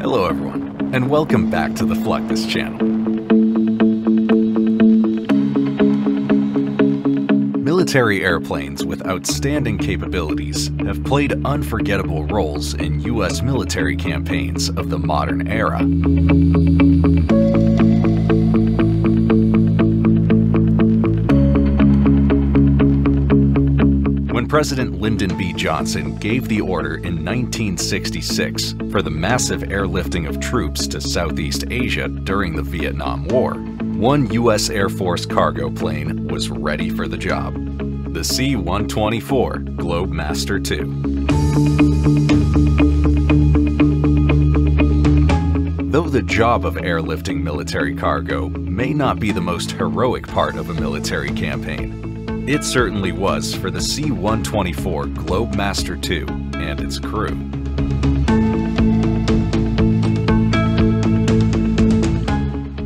Hello everyone, and welcome back to the Fluctus channel. Military airplanes with outstanding capabilities have played unforgettable roles in U.S. military campaigns of the modern era. President Lyndon B. Johnson gave the order in 1966 for the massive airlifting of troops to Southeast Asia during the Vietnam War. One U.S. Air Force cargo plane was ready for the job, the C-124 Globemaster II. Though the job of airlifting military cargo may not be the most heroic part of a military campaign, it certainly was for the C-124 Globemaster II and its crew.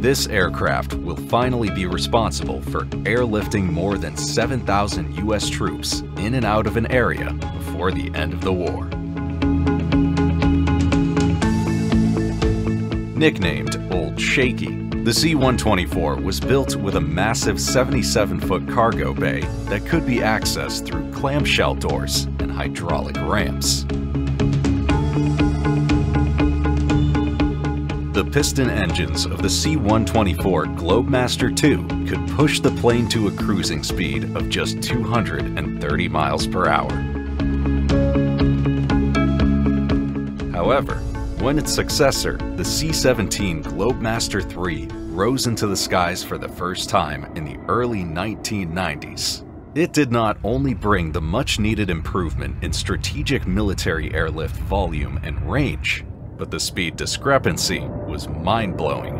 This aircraft will finally be responsible for airlifting more than 7,000 U.S. troops in and out of an area before the end of the war. Nicknamed Old Shaky, the C-124 was built with a massive 77-foot cargo bay that could be accessed through clamshell doors and hydraulic ramps. The piston engines of the C-124 Globemaster II could push the plane to a cruising speed of just 230 miles per hour. However, when its successor, the C-17 Globemaster III, rose into the skies for the first time in the early 1990s, it did not only bring the much-needed improvement in strategic military airlift volume and range, but the speed discrepancy was mind-blowing.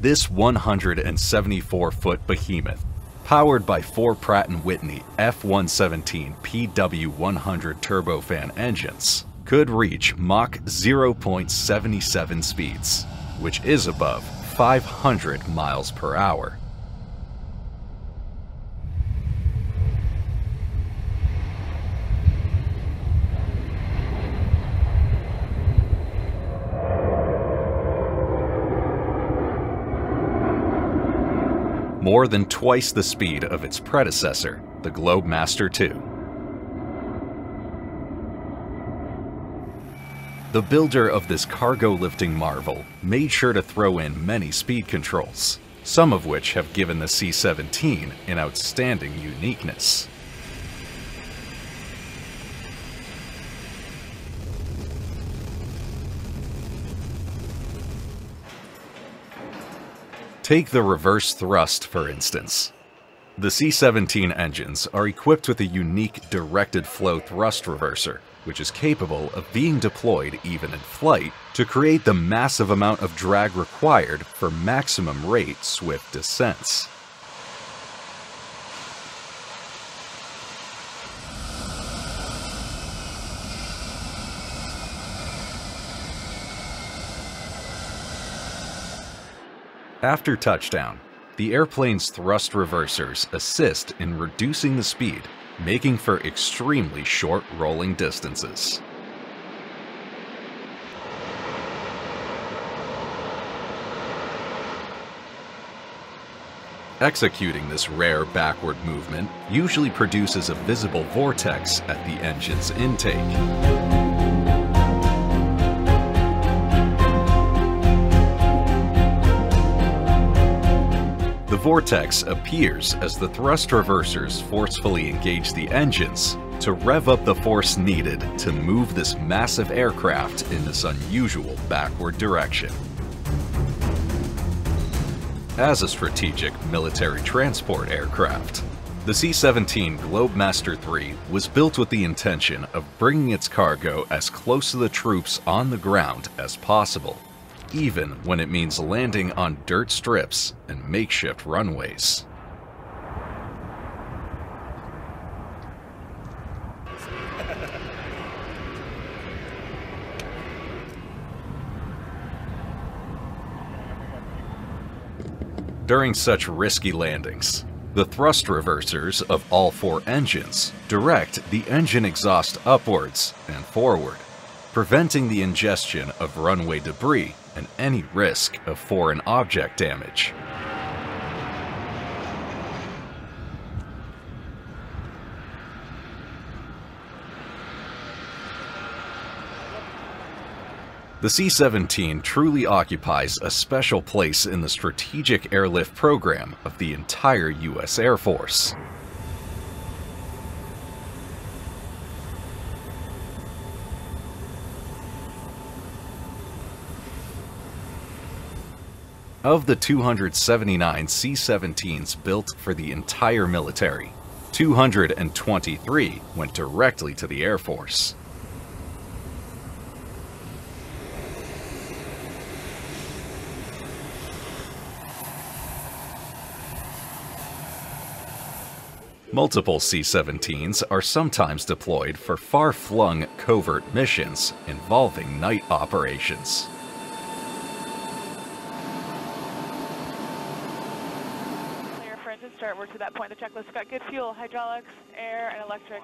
This 174-foot behemoth, powered by four Pratt & Whitney F-117 PW-100 turbofan engines, could reach Mach 0.77 speeds, which is above 500 miles per hour. More than twice the speed of its predecessor, the Globemaster II. The builder of this cargo lifting marvel made sure to throw in many speed controls, some of which have given the C-17 an outstanding uniqueness. Take the reverse thrust, for instance. The C-17 engines are equipped with a unique directed flow thrust reverser, which is capable of being deployed even in flight to create the massive amount of drag required for maximum rate swift descents. After touchdown, the airplane's thrust reversers assist in reducing the speed, making for extremely short rolling distances. Executing this rare backward movement usually produces a visible vortex at the engine's intake. The vortex appears as the thrust reversers forcefully engage the engines to rev up the force needed to move this massive aircraft in this unusual backward direction. As a strategic military transport aircraft, the C-17 Globemaster III was built with the intention of bringing its cargo as close to the troops on the ground as possible, even when it means landing on dirt strips and makeshift runways. During such risky landings, The thrust reversers of all four engines direct the engine exhaust upwards and forward, preventing the ingestion of runway debris and any risk of foreign object damage. The C-17 truly occupies a special place in the strategic airlift program of the entire US Air Force. Of the 279 C-17s built for the entire military, 223 went directly to the Air Force. Multiple C-17s are sometimes deployed for far-flung covert missions involving night operations. Clear for engine start, we're to that point in the checklist. Got good fuel, hydraulics, air, and electric.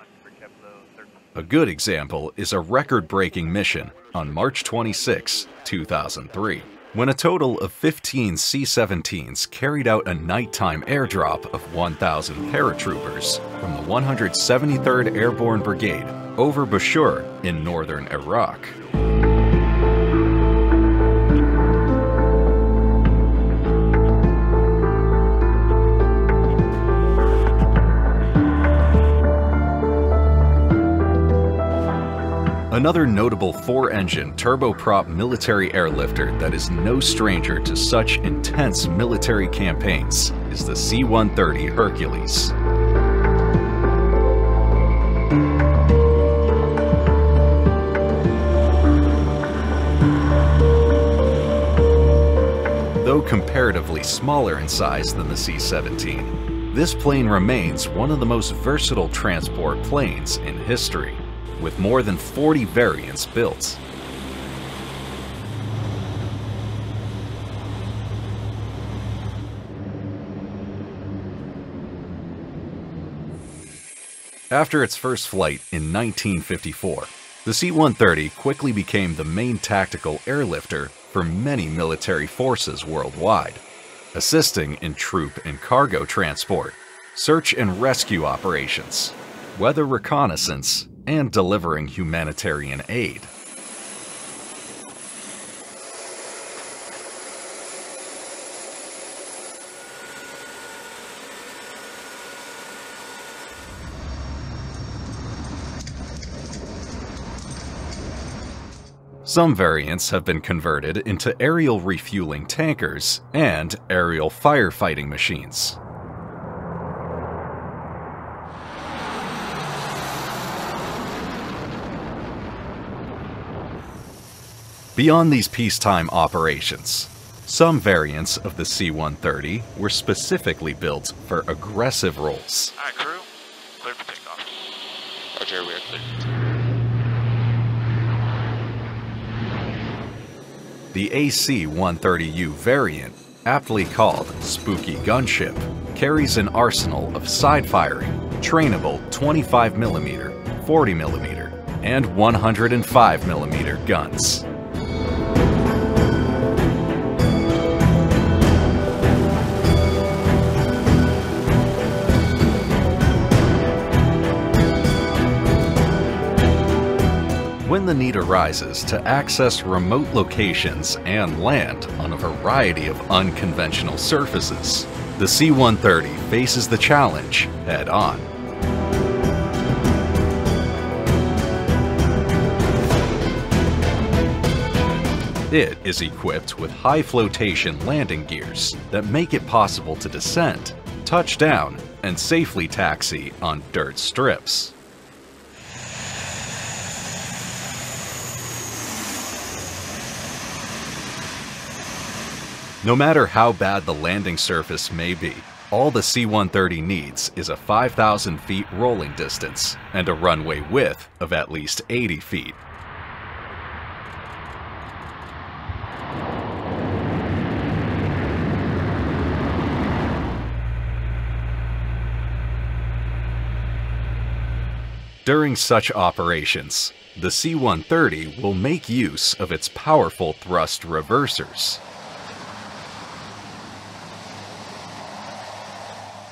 A good example is a record-breaking mission on March 26, 2003. When a total of 15 C-17s carried out a nighttime airdrop of 1,000 paratroopers from the 173rd Airborne Brigade over Bashur in northern Iraq. Another notable four-engine turboprop military airlifter that is no stranger to such intense military campaigns is the C-130 Hercules. Though comparatively smaller in size than the C-17, this plane remains one of the most versatile transport planes in history, with more than 40 variants built. After its first flight in 1954, the C-130 quickly became the main tactical airlifter for many military forces worldwide, assisting in troop and cargo transport, search and rescue operations, weather reconnaissance, and delivering humanitarian aid. Some variants have been converted into aerial refueling tankers and aerial firefighting machines. Beyond these peacetime operations, some variants of the C-130 were specifically built for aggressive roles. All right, crew, clear for takeoff. Roger, we are clear. The AC-130U variant, aptly called Spooky Gunship, carries an arsenal of side-firing, trainable 25mm, 40mm, and 105mm guns. When the need arises to access remote locations and land on a variety of unconventional surfaces, the C-130 faces the challenge head-on. It is equipped with high flotation landing gears that make it possible to descend, touch down, and safely taxi on dirt strips. No matter how bad the landing surface may be, all the C-130 needs is a 5,000 feet rolling distance and a runway width of at least 80 feet. During such operations, the C-130 will make use of its powerful thrust reversers.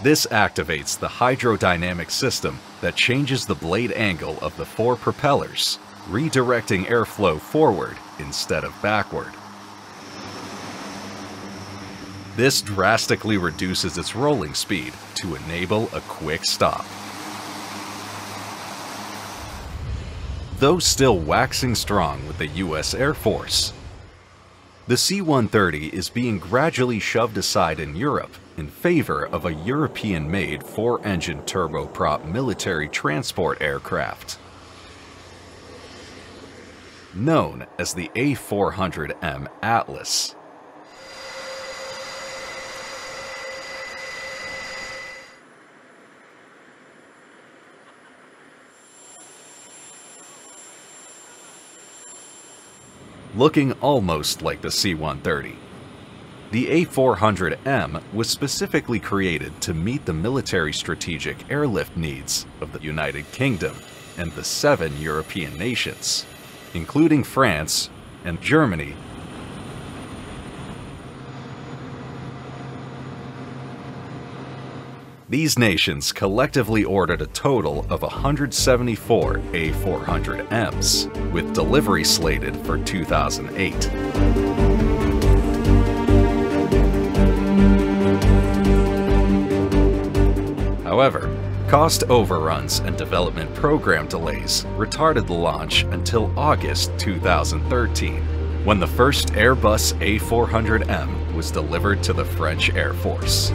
This activates the hydrodynamic system that changes the blade angle of the four propellers, redirecting airflow forward instead of backward. This drastically reduces its rolling speed to enable a quick stop. Though still waxing strong with the US Air Force, the C-130 is being gradually shoved aside in Europe in favor of a European-made four-engine turboprop military transport aircraft. Known as the A400M Atlas. Looking almost like the C-130, the A400M was specifically created to meet the military strategic airlift needs of the United Kingdom and the 7 European nations, including France and Germany, these nations collectively ordered a total of 174 A400Ms, with delivery slated for 2008. However, cost overruns and development program delays retarded the launch until August 2013, when the first Airbus A400M was delivered to the French Air Force.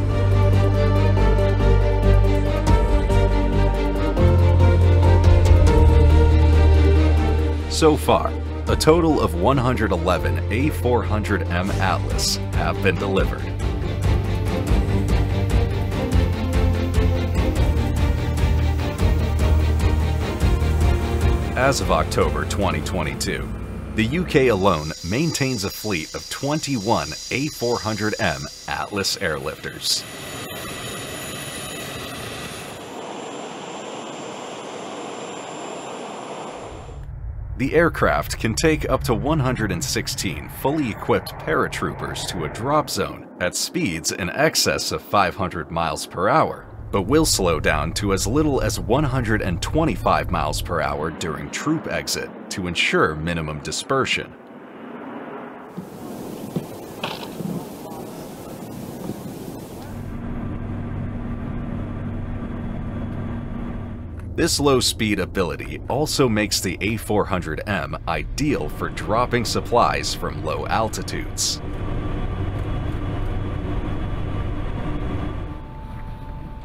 So far, a total of 111 A400M Atlas have been delivered. As of October 2022, the UK alone maintains a fleet of 21 A400M Atlas airlifters. The aircraft can take up to 116 fully equipped paratroopers to a drop zone at speeds in excess of 500 miles per hour, but will slow down to as little as 125 miles per hour during troop exit to ensure minimum dispersion. This low-speed ability also makes the A400M ideal for dropping supplies from low altitudes.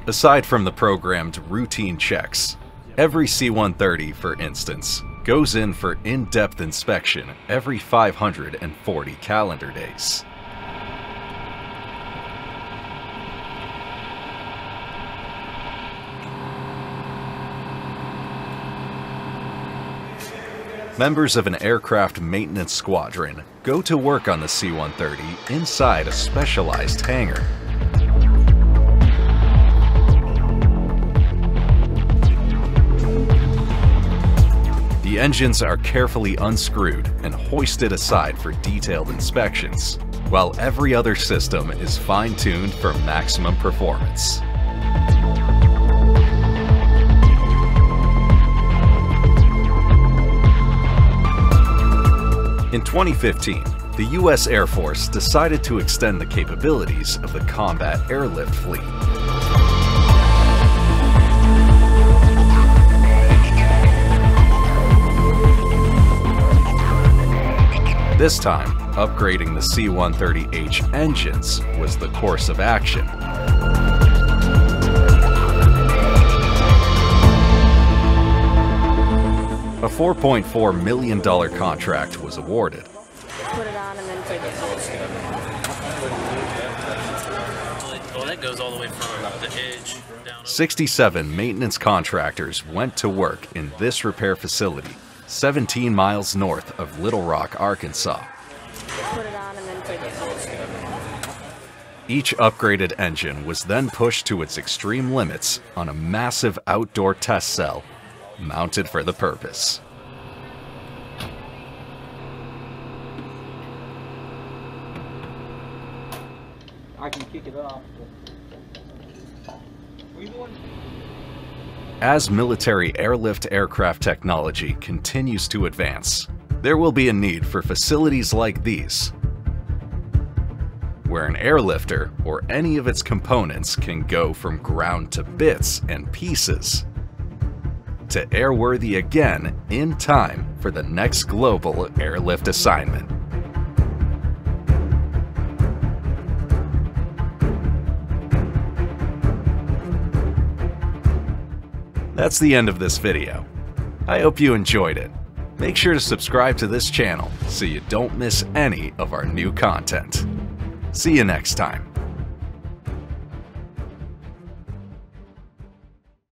Aside from the programmed routine checks, every C-130, for instance, goes in for in-depth inspection every 540 calendar days. Members of an aircraft maintenance squadron go to work on the C-130 inside a specialized hangar. The engines are carefully unscrewed and hoisted aside for detailed inspections, while every other system is fine-tuned for maximum performance. In 2015, the US Air Force decided to extend the capabilities of the combat airlift fleet. This time, upgrading the C-130H engines was the course of action. A $4.4 million contract was awarded. Put it on and then take it. Well, that goes all the way from the edge down. 67 maintenance contractors went to work in this repair facility, 17 miles north of Little Rock, Arkansas. Put it on and then take it. Each upgraded engine was then pushed to its extreme limits on a massive outdoor test cell mounted for the purpose. I can kick it off. As military airlift aircraft technology continues to advance, there will be a need for facilities like these, where an airlifter or any of its components can go from ground to bits and pieces to airworthy again in time for the next global airlift assignment. That's the end of this video. I hope you enjoyed it. Make sure to subscribe to this channel so you don't miss any of our new content. See you next time.